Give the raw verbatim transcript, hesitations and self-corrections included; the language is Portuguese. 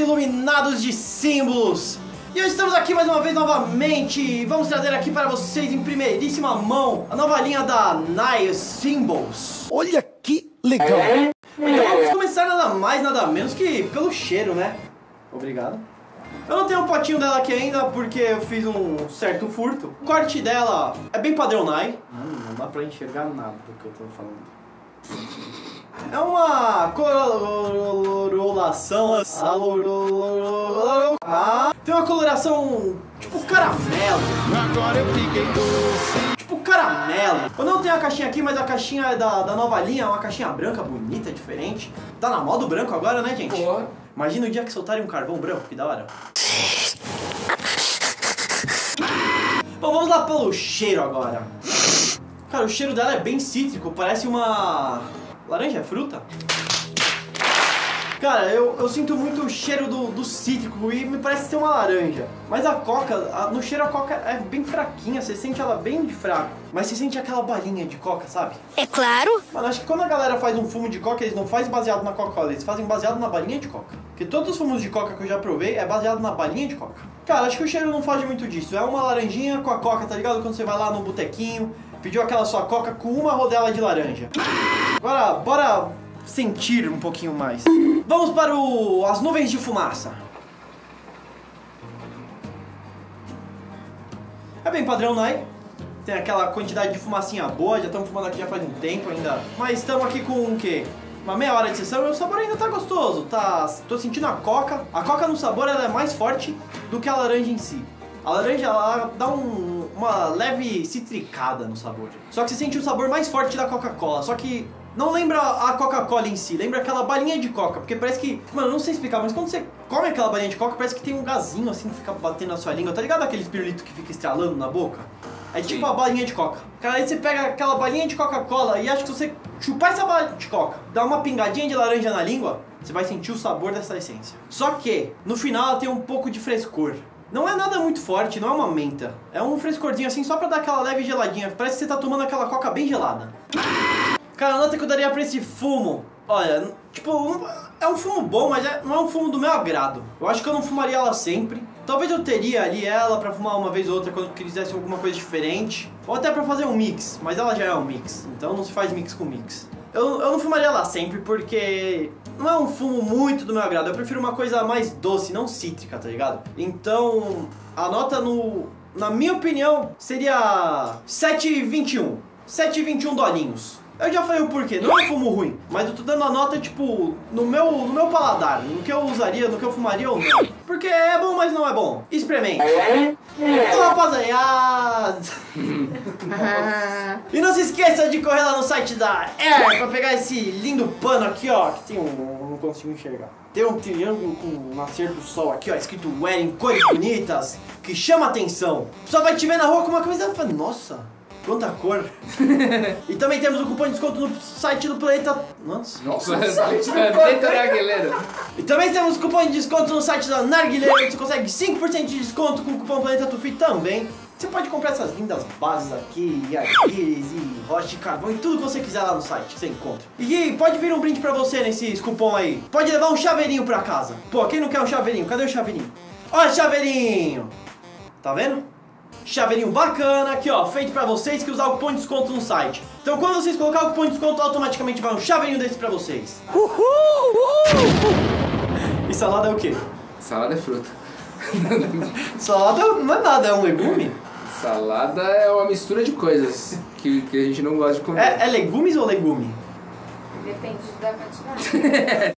iluminados de símbolos. E hoje estamos aqui mais uma vez novamente e vamos trazer aqui para vocês em primeiríssima mão a nova linha da Nay Symbols. Olha que legal! Então vamos começar nada mais nada menos que pelo cheiro, né? Obrigado. Eu não tenho um potinho dela aqui ainda porque eu fiz um certo furto. O corte dela é bem padrão Nay. Hum, não dá pra enxergar nada do que eu tô falando. É uma coloração. Tem uma coloração tipo caramelo. Agora eu fiquei doce. Tipo caramelo. Eu não tenho a caixinha aqui, mas a caixinha é da, da nova linha. É uma caixinha branca, bonita, diferente. Tá na moda o branco agora, né, gente? Porra. Imagina o dia que soltarem um carvão branco, que da hora. Bom, vamos lá pelo cheiro agora. Cara, o cheiro dela é bem cítrico. Parece uma... laranja é fruta? Cara, eu, eu sinto muito o cheiro do, do cítrico e me parece ser uma laranja. Mas a coca, a, no cheiro a coca é bem fraquinha, você sente ela bem fraca. Mas você sente aquela balinha de coca, sabe? É claro! Mano, acho que quando a galera faz um fumo de coca, eles não fazem baseado na Coca-Cola, eles fazem baseado na balinha de coca. Porque todos os fumos de coca que eu já provei é baseado na balinha de coca. Cara, acho que o cheiro não foge muito disso. É uma laranjinha com a coca, tá ligado? Quando você vai lá no botequinho, pediu aquela sua coca com uma rodela de laranja. Agora, bora sentir um pouquinho mais. Vamos para o... as nuvens de fumaça. É bem padrão, Nay. Tem aquela quantidade de fumacinha boa, já estamos fumando aqui já faz um tempo ainda. Mas estamos aqui com o quê? Uma meia hora de sessão e o sabor ainda tá gostoso. Tá... tô sentindo a coca. A coca no sabor ela é mais forte do que a laranja em si. A laranja ela dá um... uma leve citricada no sabor. Só que você sente o sabor mais forte da Coca-Cola. Só que não lembra a Coca-Cola em si, lembra aquela balinha de coca. Porque parece que... mano, não sei explicar, mas quando você come aquela balinha de coca, parece que tem um gazinho assim que fica batendo na sua língua. Tá ligado aquele pirulito que fica estralando na boca? É tipo a balinha de coca. Cara, aí você pega aquela balinha de Coca-Cola e acha que você chupar essa balinha de coca, dá uma pingadinha de laranja na língua, você vai sentir o sabor dessa essência. Só que, no final, ela tem um pouco de frescor. Não é nada muito forte, não é uma menta. É um frescorzinho assim, só pra dar aquela leve geladinha. Parece que você tá tomando aquela coca bem gelada. Cara, a nota que eu daria pra esse fumo... olha, tipo, um, é um fumo bom, mas é, não é um fumo do meu agrado. Eu acho que eu não fumaria ela sempre. Talvez eu teria ali ela pra fumar uma vez ou outra quando eu quisesse alguma coisa diferente. Ou até pra fazer um mix, mas ela já é um mix. Então não se faz mix com mix. Eu, eu não fumaria ela sempre porque... não é um fumo muito do meu agrado, eu prefiro uma coisa mais doce, não cítrica, tá ligado? Então, a nota no... na minha opinião, seria sete vírgula vinte e um. sete vírgula vinte e um dolinhos. Eu já falei o porquê, não é um fumo ruim, mas eu tô dando a nota, tipo, no meu, no meu paladar, no que eu usaria, no que eu fumaria ou não. Porque é bom, mas não é bom. Experimente. Então, rapaziada... e não se esqueça de correr lá no site da Heir pra pegar esse lindo pano aqui, ó, que tem um... não consigo enxergar. Tem um triângulo com o nascer do sol aqui, ó, escrito Heir em cores bonitas, que chama atenção. Só vai te ver na rua com uma camisa e fala, nossa... quanta cor. E também temos o cupom de desconto no site do Planeta... nossa. Nossa, no site do Planeta Narguileiro. E também temos o cupom de desconto no site da Narguileiro, que você consegue cinco por cento de desconto com o cupom Planeta Tufi também. Você pode comprar essas lindas bases aqui, e arquíris, e rocha de carvão, e tudo que você quiser lá no site, você encontra. E pode vir um brinde pra você nesses cupom aí. Pode levar um chaveirinho pra casa. Pô, quem não quer um chaveirinho? Cadê o chaveirinho? Ó, chaveirinho! Tá vendo? Chaveirinho bacana aqui, ó, feito pra vocês que usar o cupom de desconto no site. Então quando vocês colocar o cupom de desconto, automaticamente vai um chaveirinho desse pra vocês. Uhul! Uhul! E salada é o quê? Salada é fruta. Salada não é nada, é um legume? Salada é uma mistura de coisas que, que a gente não gosta de comer. É, é legumes ou legume? Depende da quantidade.